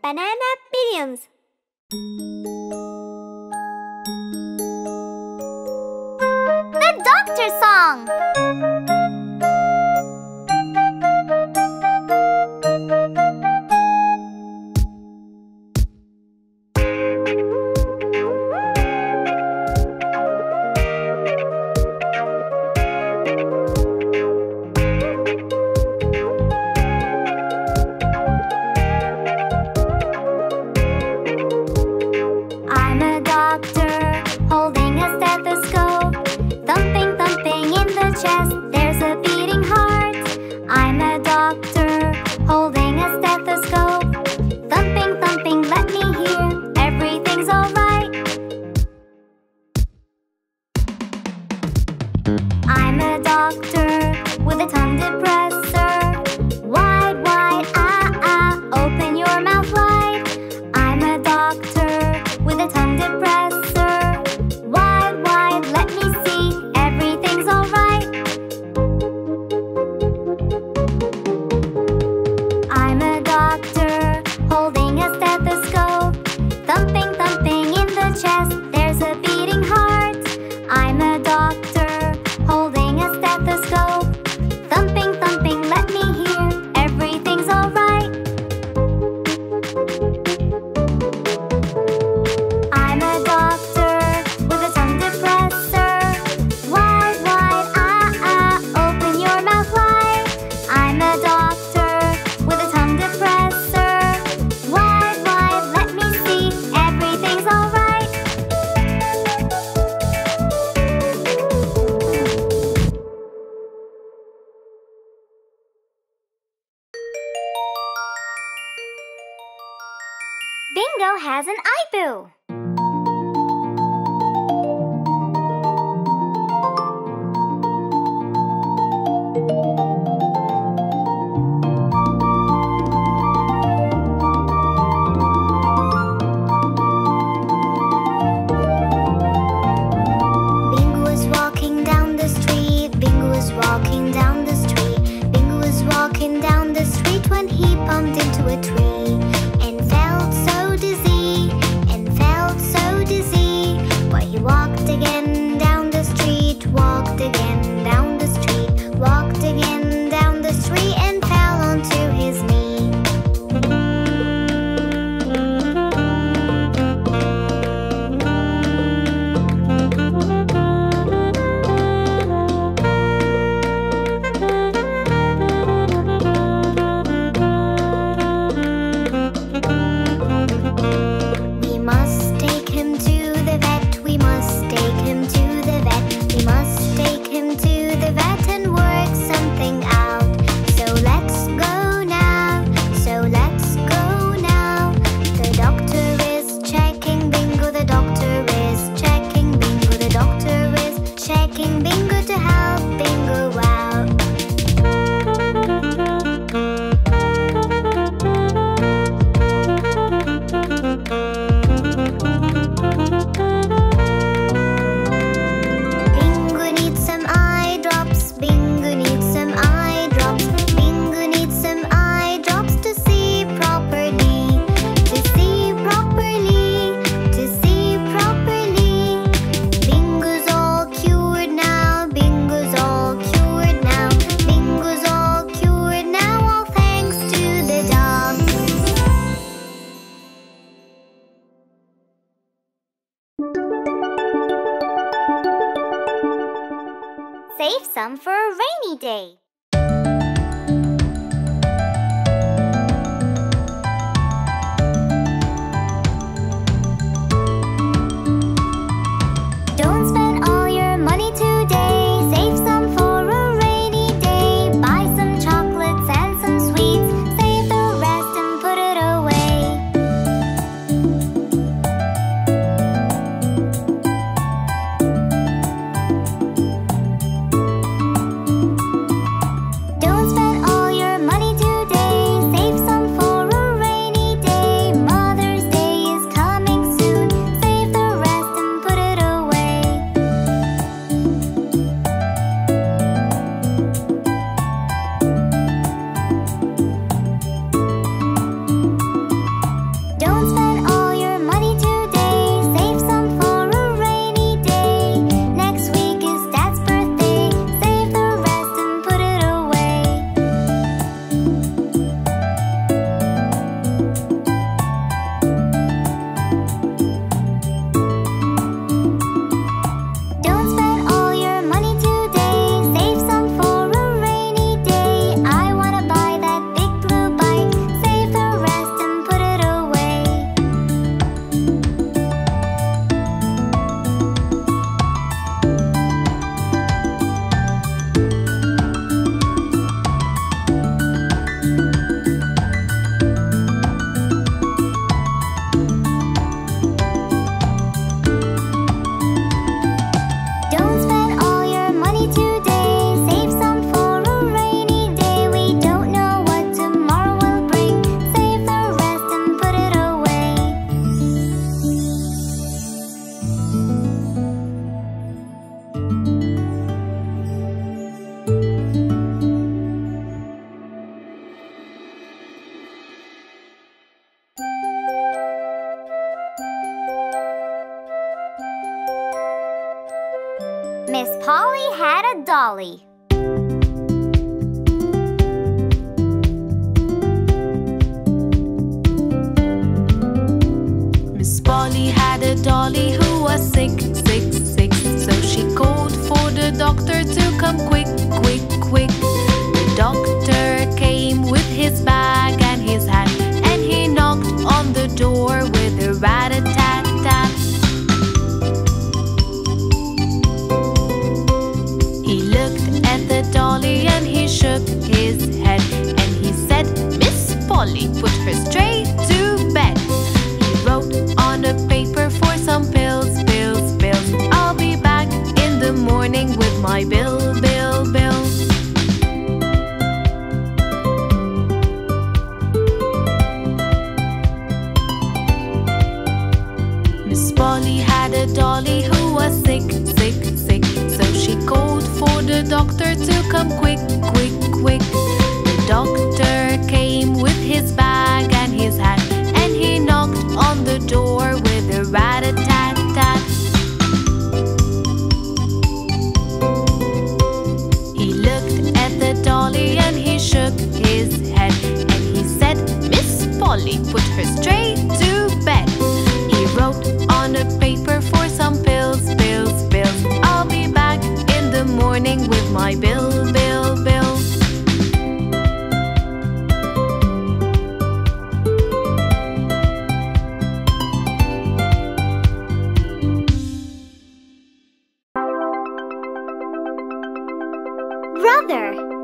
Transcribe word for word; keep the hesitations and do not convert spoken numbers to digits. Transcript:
Banana Billions. The Doctor Song. I'm a doctor with a tongue depressor. Wide, wide, ah, ah, open your mouth wide. I'm a doctor with a tongue depressor. Wide, wide, let me see, everything's alright. I'm a doctor holding a stethoscope. Thumping, thumping in the chest, there's a beating heart. I'm a doctor holding a stethoscope. Thumping, thumping, let me hear, everything's alright. I'm a doctor with a tongue depressor. Wide, wide, ah, ah, open your mouth wide. I'm a doctor with a tongue depressor. Wide, wide, let me see, everything's alright. Bingo has an eye boo. Save some for a rainy day. dolly. Miss Polly had a dolly who was sick, sick, sick. So she called for the doctor to come quick, quick, quick. The doctor came with his bag and his hat, and he knocked on the door with a rat-a-tat-tat. He looked at the dolly and he shook his head, and he said, Miss Polly, put her straight to bed. He wrote on a paper for some pills, pills, pills. I'll be back in the morning with my bill, bill, bill. Polly had a dolly who was sick, sick, sick. So she called for the doctor to come quick, quick, quick. The doctor came with his bag and his hat, and he knocked on the door with a rat-a-tat-tat. He looked at the dolly and he shook his head, and he said, Miss Polly, put her straight to bed. On a paper for some pills, pills, pills. I'll be back in the morning with my bill, bill, bill. Brother!